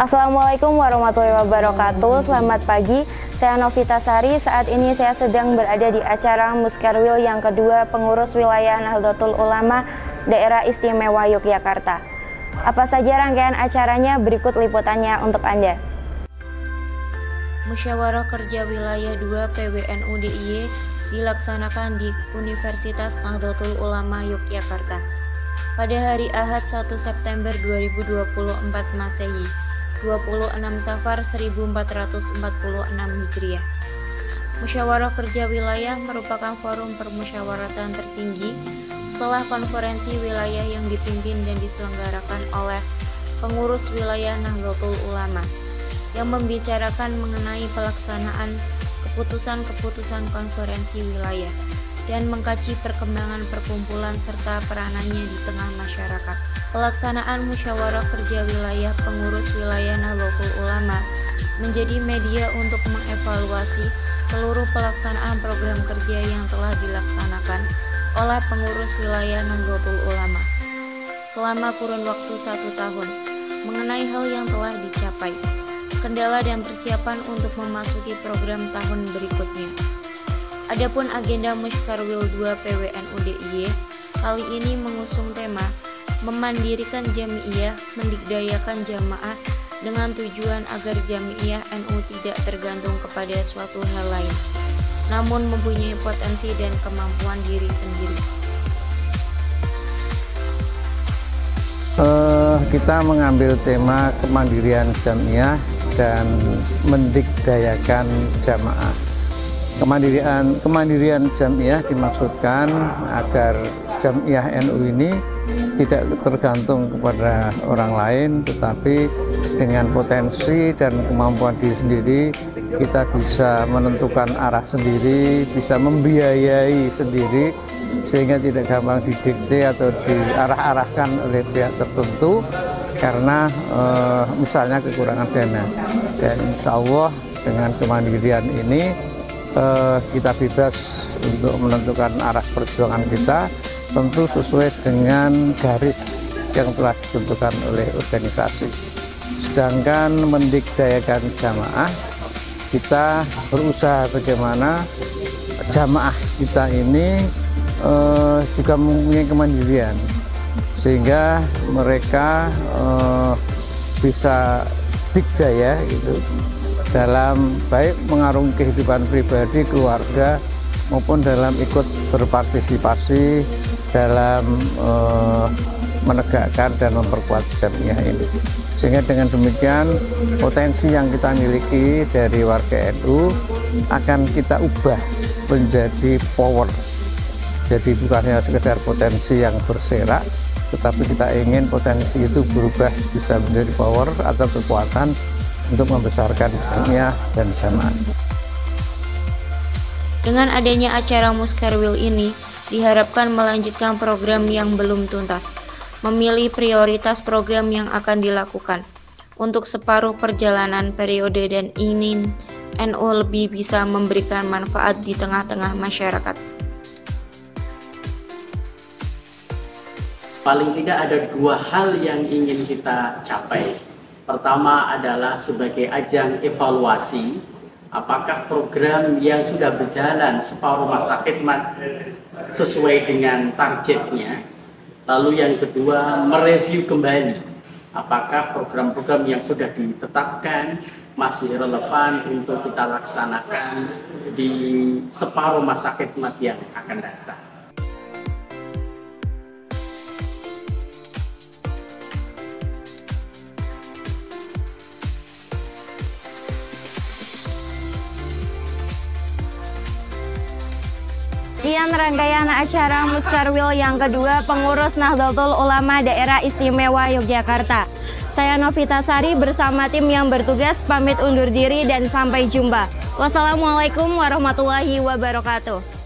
Assalamualaikum warahmatullahi wabarakatuh. Selamat pagi, saya Novita Sari. Saat ini saya sedang berada di acara Muskerwil yang kedua pengurus wilayah Nahdlatul Ulama Daerah Istimewa Yogyakarta. Apa saja rangkaian acaranya? Berikut liputannya untuk Anda. Musyawarah Kerja Wilayah 2 PWNU DIY dilaksanakan di Universitas Nahdlatul Ulama Yogyakarta pada hari Ahad 1 September 2024 Masehi, 26 Safar 1446 Hijriah. Musyawarah Kerja Wilayah merupakan forum permusyawaratan tertinggi setelah konferensi wilayah yang dipimpin dan diselenggarakan oleh pengurus wilayah Nahdlatul Ulama yang membicarakan mengenai pelaksanaan keputusan-keputusan konferensi wilayah dan mengkaji perkembangan perkumpulan serta peranannya di tengah masyarakat. Pelaksanaan musyawarah kerja wilayah pengurus wilayah Nahdlatul Ulama menjadi media untuk mengevaluasi seluruh pelaksanaan program kerja yang telah dilaksanakan oleh pengurus wilayah Nahdlatul Ulama selama kurun waktu 1 tahun, mengenai hal yang telah dicapai, kendala dan persiapan untuk memasuki program tahun berikutnya. Adapun agenda Muskerwil 2 PWNU DIY kali ini mengusung tema memandirikan Jam'iyyah, mendikdayakan jamaah dengan tujuan agar Jam'iyyah NU tidak tergantung kepada suatu hal lain, namun mempunyai potensi dan kemampuan diri sendiri. Kita mengambil tema kemandirian Jam'iyyah dan mendikdayakan jamaah. Kemandirian Jam'iyyah dimaksudkan agar Jam'iyyah NU ini tidak tergantung kepada orang lain, tetapi dengan potensi dan kemampuan diri sendiri kita bisa menentukan arah sendiri, bisa membiayai sendiri, sehingga tidak gampang didikte atau diarah-arahkan oleh pihak tertentu karena misalnya kekurangan dana. Dan insya Allah dengan kemandirian ini kita bebas untuk menentukan arah perjuangan kita, tentu sesuai dengan garis yang telah ditentukan oleh organisasi. Sedangkan mendikdayakan jamaah, kita berusaha bagaimana jamaah kita ini juga mempunyai kemandirian, sehingga mereka bisa dikdaya gitu, dalam baik mengarungi kehidupan pribadi, keluarga, maupun dalam ikut berpartisipasi dalam menegakkan dan memperkuat Jam'iyyah ini. Sehingga dengan demikian potensi yang kita miliki dari warga NU akan kita ubah menjadi power. Jadi bukan hanya sekedar potensi yang berserak, tetapi kita ingin potensi itu berubah bisa menjadi power atau kekuatan untuk membesarkan Jam'iyyah dan jamaah. Dengan adanya acara Muskerwil ini, diharapkan melanjutkan program yang belum tuntas, memilih prioritas program yang akan dilakukan untuk separuh perjalanan periode, dan ingin NU lebih bisa memberikan manfaat di tengah-tengah masyarakat. Paling tidak ada 2 hal yang ingin kita capai. Pertama adalah sebagai ajang evaluasi apakah program yang sudah berjalan separuh masa khidmat sesuai dengan targetnya. Lalu yang kedua, mereview kembali apakah program-program yang sudah ditetapkan masih relevan untuk kita laksanakan di separuh masa khidmat yang akan datang. Sekian rangkaian acara Muskerwil yang kedua pengurus Nahdlatul Ulama Daerah Istimewa Yogyakarta. Saya Novita Sari bersama tim yang bertugas pamit undur diri dan sampai jumpa. Wassalamualaikum warahmatullahi wabarakatuh.